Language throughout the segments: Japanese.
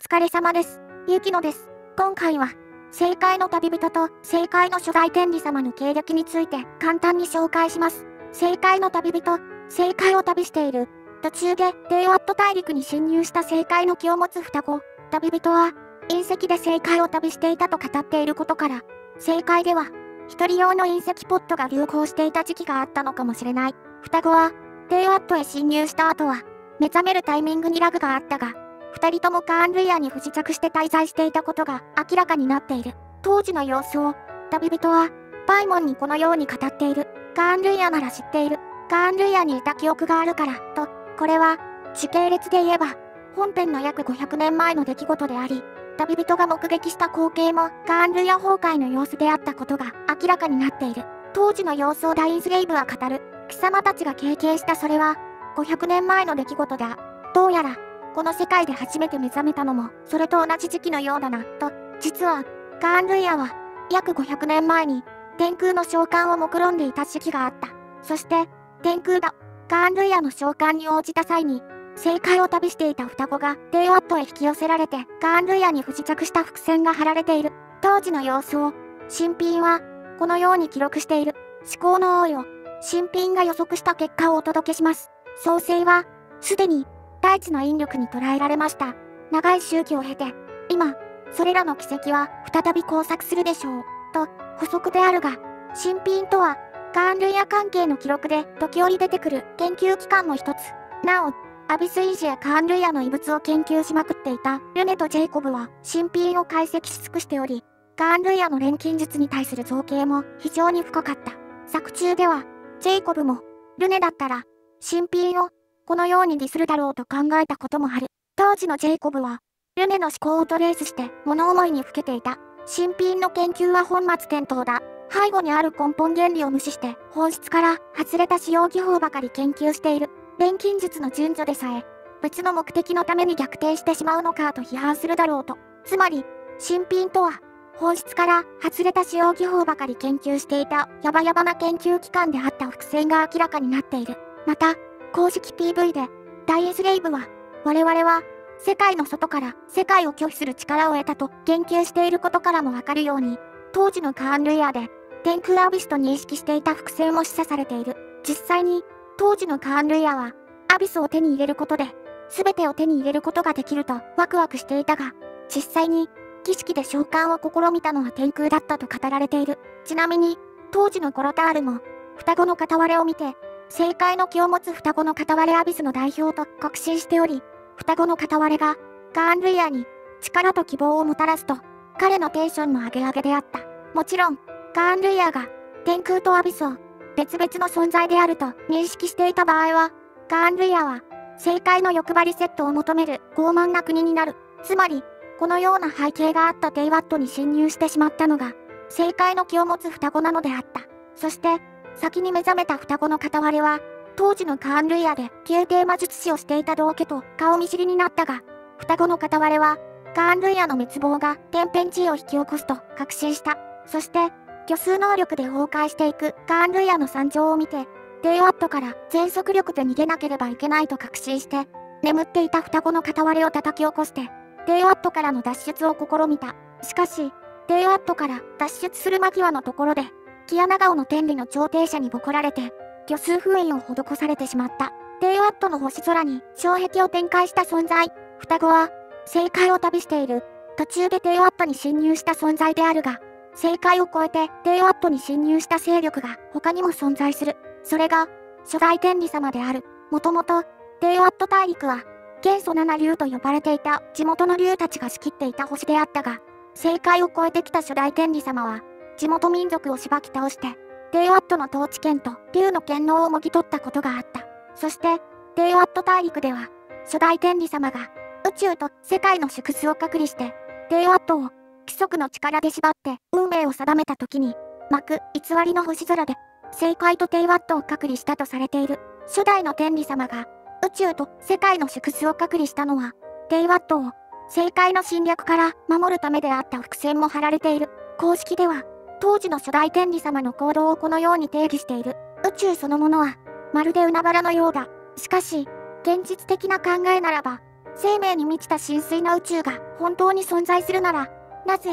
疲れ様です。ゆきのです。今回は、正解の旅人と正解の初代天理様の経歴について簡単に紹介します。正解の旅人、正解を旅している。途中でデーワット大陸に侵入した正解の気を持つ双子、旅人は、隕石で正解を旅していたと語っていることから、正解では、一人用の隕石ポットが流行していた時期があったのかもしれない。双子は、デーワットへ侵入した後は、目覚めるタイミングにラグがあったが、二人ともカーンルイアに不時着して滞在していたことが明らかになっている。当時の様子を、旅人は、パイモンにこのように語っている。カーンルイアなら知っている。カーンルイアにいた記憶があるから、と、これは、時系列で言えば、本編の約500年前の出来事であり、旅人が目撃した光景もカーンルイア崩壊の様子であったことが明らかになっている。当時の様子をダインスレイブは語る。貴様たちが経験したそれは500年前の出来事だ。どうやらこの世界で初めて目覚めたのもそれと同じ時期のようだな、と。実はカーンルイアは約500年前に天空の召喚を目論んでいた時期があった。そして天空がカーンルイアの召喚に応じた際に正解を旅していた双子がデーワットへ引き寄せられてカーンルイアに不時着した伏線が張られている。当時の様子を新品はこのように記録している。思考の王よ、新品が予測した結果をお届けします。創世はすでに大地の引力に捉えられました。長い周期を経て今それらの奇跡は再び交錯するでしょう、と。補足であるが、新品とはカーンルイア関係の記録で時折出てくる研究機関の一つ。なおアビス・イージやカーン・ルイアの遺物を研究しまくっていたルネとジェイコブは新品を解析し尽くしており、カーン・ルイアの錬金術に対する造形も非常に深かった。作中では、ジェイコブも、ルネだったら、新品をこのようにディスるだろうと考えたこともある。当時のジェイコブは、ルネの思考をトレースして物思いにふけていた。新品の研究は本末転倒だ。背後にある根本原理を無視して、本質から外れた使用技法ばかり研究している。錬金術の順序でさえ、物の目的のために逆転してしまうのかと批判するだろう、と。つまり、新品とは、本質から外れた使用技法ばかり研究していたヤバヤバな研究機関であった伏線が明らかになっている。また、公式 PV で、ダインスレイブは、我々は、世界の外から世界を拒否する力を得たと言及していることからもわかるように、当時のカーン・ルイアで、天空アビスと認識していた伏線も示唆されている。実際に、当時のカーン・ルイアは、アビスを手に入れることで、すべてを手に入れることができるとワクワクしていたが、実際に、儀式で召喚を試みたのは天空だったと語られている。ちなみに、当時のコロタールも、双子の片割れを見て、正解の気を持つ双子の片割れアビスの代表と確信しており、双子の片割れが、カーン・ルイアに、力と希望をもたらすと、彼のテンションの上げ上げであった。もちろん、カーン・ルイアが、天空とアビスを、別々の存在であると認識していた場合は、カーン・ルイアは、正解の欲張りセットを求める傲慢な国になる。つまり、このような背景があったデイワットに侵入してしまったのが、正解の気を持つ双子なのであった。そして、先に目覚めた双子の片割れは、当時のカーン・ルイアで宮廷魔術師をしていた道家と顔見知りになったが、双子の片割れは、カーン・ルイアの滅亡が天変地異を引き起こすと確信した。そして、虚数能力で崩壊していくカーン・ルイアの惨状を見て、デーワットから全速力で逃げなければいけないと確信して、眠っていた双子の片割れを叩き起こして、デーワットからの脱出を試みた。しかし、デーワットから脱出する間際のところで、キアナガオの天理の調停者にボコられて、虚数封印を施されてしまった。デーワットの星空に障壁を展開した存在、双子は、正解を旅している。途中でデーワットに侵入した存在であるが、正解を超えてデーワットに侵入した勢力が他にも存在する。それが、初代天理様である。もともと、デーワット大陸は、元素七竜と呼ばれていた地元の竜たちが仕切っていた星であったが、正解を超えてきた初代天理様は、地元民族をしばき倒して、デーワットの統治権と竜の権能をもぎ取ったことがあった。そして、デーワット大陸では、初代天理様が、宇宙と世界の縮図を隔離して、デーワットを、規則の力で縛って運命を定めた時に、幕偽りの星空で、正解とデーワットを隔離したとされている。初代の天理様が、宇宙と世界の縮図を隔離したのは、デーワットを、正解の侵略から守るためであった伏線も張られている。公式では、当時の初代天理様の行動をこのように定義している。宇宙そのものは、まるで海原のようだ。しかし、現実的な考えならば、生命に満ちた神髄な宇宙が本当に存在するなら、なぜ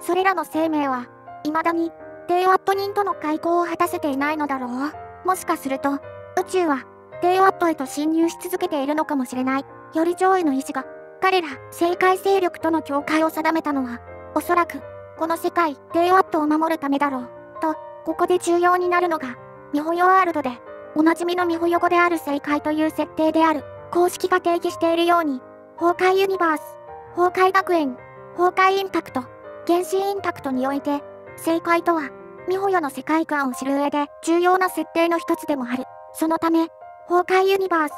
それらの生命は未だにテイワット人との開口を果たせていないのだろう。もしかすると宇宙はテイワットへと侵入し続けているのかもしれない。より上位の意志が彼ら政界勢力との境界を定めたのは、おそらくこの世界テイワットを守るためだろう。と、ここで重要になるのがミホヨワールドでおなじみのミホヨ語である政界という設定である。公式が定義しているように、崩壊ユニバース、崩壊学園、崩壊インパクト、原神インパクトにおいて政界とはミホヨの世界観を知る上で重要な設定の一つでもある。そのため崩壊ユニバース、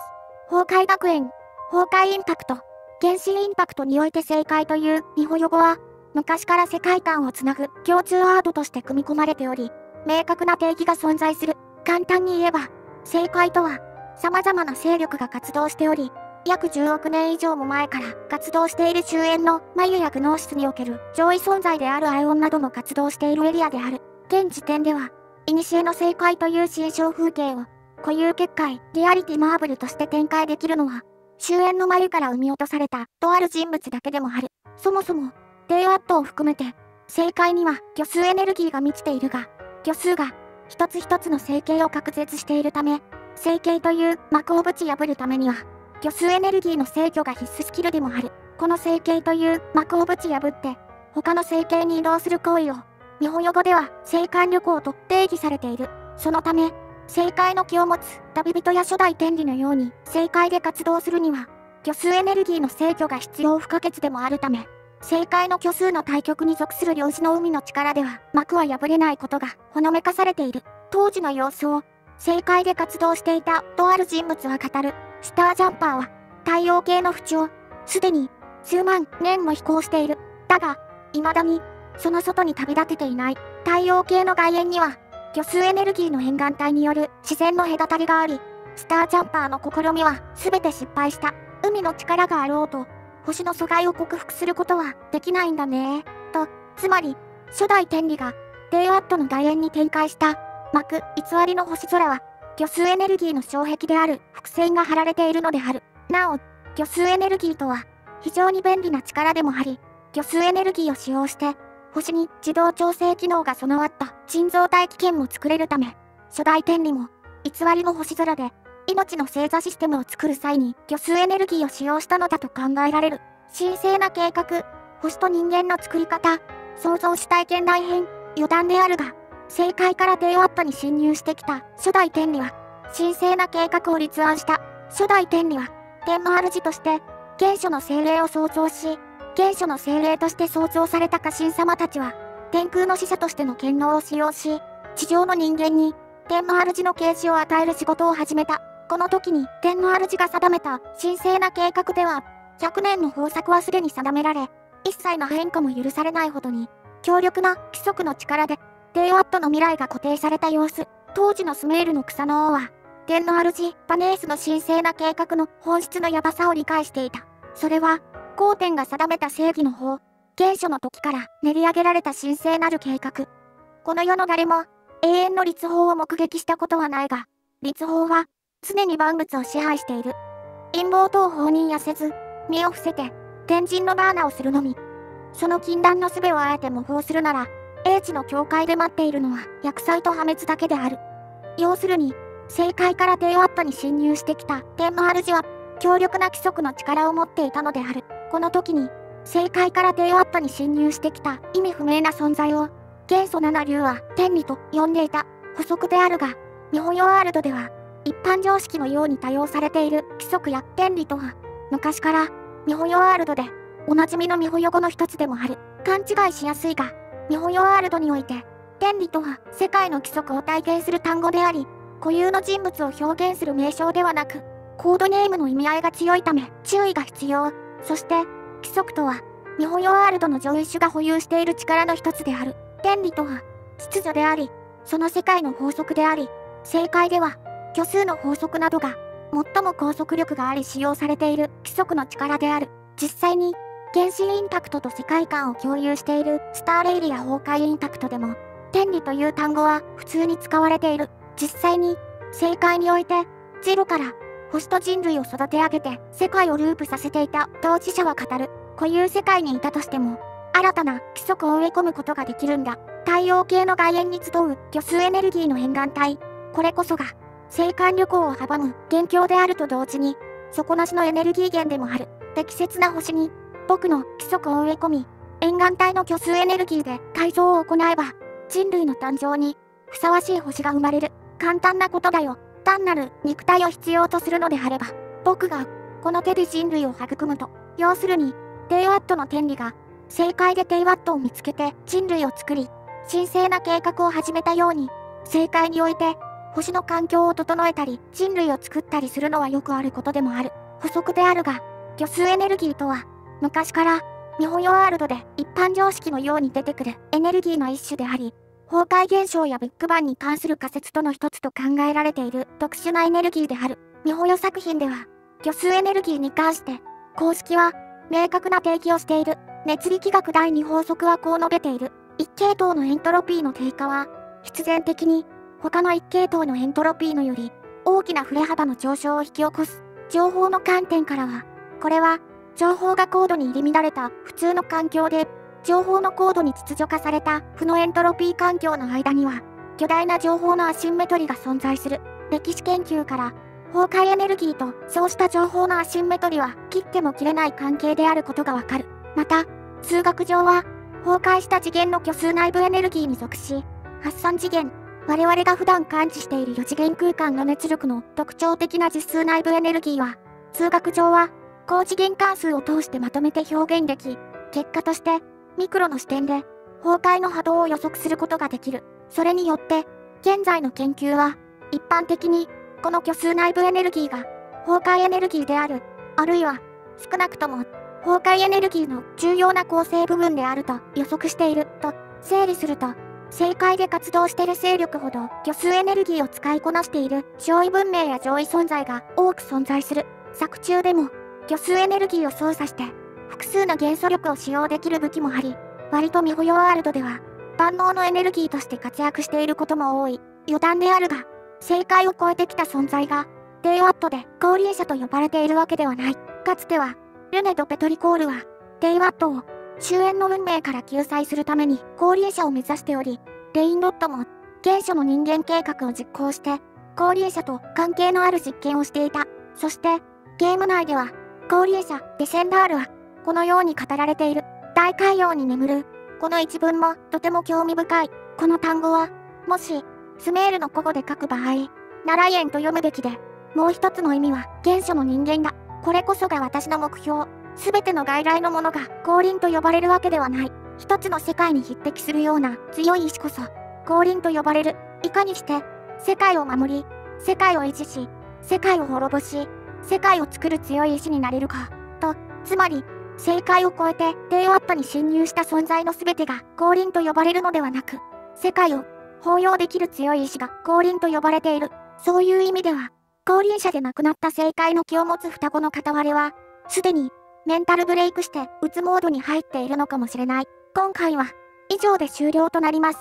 崩壊学園、崩壊インパクト、原神インパクトにおいて政界というミホヨ語は昔から世界観をつなぐ共通ワードとして組み込まれており、明確な定義が存在する。簡単に言えば、政界とは様々な勢力が活動しており、約10億年以上も前から活動している周縁の眉やグノーシスにおける上位存在であるアイオンなども活動しているエリアである。現時点では、古の政界という心象風景を固有結界、リアリティマーブルとして展開できるのは、周縁の眉から生み落とされたとある人物だけでもある。そもそも、テイワットを含めて、政界には虚数エネルギーが満ちているが、虚数が一つ一つの生形を隔絶しているため、生形という膜をぶち破るためには、虚数エネルギーの制御が必須スキルでもある。この生形という膜をぶち破って、他の生形に移動する行為を、ミホヨ語では生還旅行と定義されている。そのため、生界の気を持つ旅人や初代天理のように、生界で活動するには、虚数エネルギーの制御が必要不可欠でもあるため、政界の虚数の対極に属する量子の海の力では膜は破れないことがほのめかされている。当時の様子を政界で活動していたとある人物は語る。スタージャンパーは太陽系の淵をすでに数万年も飛行している。だが、未だにその外に旅立てていない。太陽系の外縁には虚数エネルギーの沿岸帯による自然の隔たりがあり、スタージャンパーの試みは全て失敗した。海の力があろうと、星の阻害を克服することはできないんだね。と、つまり、初代天理が、テイワットの外縁に展開した、膜、偽りの星空は、虚数エネルギーの障壁である複線が張られているのである。なお、虚数エネルギーとは、非常に便利な力でもあり、虚数エネルギーを使用して、星に自動調整機能が備わった人造大気圏も作れるため、初代天理も、偽りの星空で、命の星座システムを作る際に虚数エネルギーを使用したのだと考えられる。神聖な計画、星と人間の作り方、創造主体験大編。余談であるが、政界からテイワットに侵入してきた初代天理は、神聖な計画を立案した。初代天理は、天の主として、原初の精霊を創造し、原初の精霊として創造された家臣様たちは、天空の使者としての権能を使用し、地上の人間に、天の主の啓示を与える仕事を始めた。この時に天の主が定めた神聖な計画では、100年の方策はすでに定められ、一切の変化も許されないほどに、強力な規則の力で、テイワットの未来が固定された様子。当時のスメールの草の王は、天の主パネースの神聖な計画の本質のヤバさを理解していた。それは、皇天が定めた正義の法、原初の時から練り上げられた神聖なる計画。この世の誰も、永遠の律法を目撃したことはないが、律法は、常に万物を支配している。陰謀等放任やせず、身を伏せて、天神のバーナをするのみ。その禁断の術をあえて模倣するなら、英知の境界で待っているのは、厄災と破滅だけである。要するに、政界からテイワットに侵入してきた天の主は、強力な規則の力を持っていたのである。この時に、政界からテイワットに侵入してきた意味不明な存在を、元祖七竜は天理と呼んでいた。補足であるが、ミホヨワールドでは、一般常識のように多用されている規則や天理とは、昔からミホヨワールドでおなじみのミホヨ語の一つでもある。勘違いしやすいが、ミホヨワールドにおいて天理とは世界の規則を体現する単語であり、固有の人物を表現する名称ではなく、コードネームの意味合いが強いため注意が必要。そして規則とはミホヨワールドの上位種が保有している力の一つである。天理とは秩序であり、その世界の法則であり、正解では虚数の法則などが最も拘束力があり使用されている規則の力である。実際に原神インパクトと世界観を共有しているスターレイリア崩壊インパクトでも、天理という単語は普通に使われている。実際に政界において、ゼロから星と人類を育て上げて世界をループさせていた当事者は語る。固有世界にいたとしても新たな規則を植え込むことができるんだ。太陽系の外縁に集う虚数エネルギーの沿岸帯、これこそが星間旅行を阻む元凶であると同時に底なしのエネルギー源でもある。適切な星に僕の規則を植え込み、沿岸帯の虚数エネルギーで改造を行えば人類の誕生にふさわしい星が生まれる。簡単なことだよ。単なる肉体を必要とするのであれば、僕がこの手で人類を育むと、要するにテイワットの天理が正解でテイワットを見つけて人類を作り、神聖な計画を始めたように、正解において星の環境を整えたり人類を作ったりするのはよくあることでもある。補足であるが、虚数エネルギーとは昔からミホヨワールドで一般常識のように出てくるエネルギーの一種であり、崩壊現象やビッグバンに関する仮説との一つと考えられている特殊なエネルギーである。ミホヨ作品では虚数エネルギーに関して公式は明確な定義をしている。熱力学第2法則はこう述べている。一系統のエントロピーの低下は必然的に他の一系統のエントロピーのより大きな振れ幅の上昇を引き起こす。情報の観点からはこれは情報が高度に入り乱れた普通の環境で、情報の高度に秩序化された負のエントロピー環境の間には巨大な情報のアシンメトリが存在する。歴史研究から崩壊エネルギーとそうした情報のアシンメトリは切っても切れない関係であることがわかる。また数学上は崩壊した次元の虚数内部エネルギーに属し、発散次元、我々が普段感知している4次元空間の熱力の特徴的な実数内部エネルギーは数学上は高次元関数を通してまとめて表現でき、結果としてミクロの視点で崩壊の波動を予測することができる。それによって現在の研究は一般的にこの虚数内部エネルギーが崩壊エネルギーである、あるいは少なくとも崩壊エネルギーの重要な構成部分であると予測していると整理すると、正解で活動している勢力ほど虚数エネルギーを使いこなしている上位文明や上位存在が多く存在する。作中でも虚数エネルギーを操作して複数の元素力を使用できる武器もあり、割とミホヨワールドでは万能のエネルギーとして活躍していることも多い。余談であるが、正解を超えてきた存在がテイワットで降臨者と呼ばれているわけではない。かつてはルネ・ド・ペトリコールはテイワットを終焉の運命から救済するために降臨者を目指しており、レインロッドも原初の人間計画を実行して降臨者と関係のある実験をしていた。そしてゲーム内では降臨者デセンダールはこのように語られている。大海洋に眠る。この一文もとても興味深い。この単語はもしスメールの古語で書く場合、ナライエンと読むべきで、もう一つの意味は原初の人間だ。これこそが私の目標。すべての外来のものが降臨と呼ばれるわけではない。一つの世界に匹敵するような強い意志こそ降臨と呼ばれる。いかにして世界を守り、世界を維持し、世界を滅ぼし、世界を作る強い意志になれるかと、つまり正解を超えてテイワットに侵入した存在のすべてが降臨と呼ばれるのではなく、世界を包容できる強い意志が降臨と呼ばれている。そういう意味では降臨者で亡くなった正解の気を持つ双子の片割れは、すでにメンタルブレイクしてうつモードに入っているのかもしれない。今回は以上で終了となります。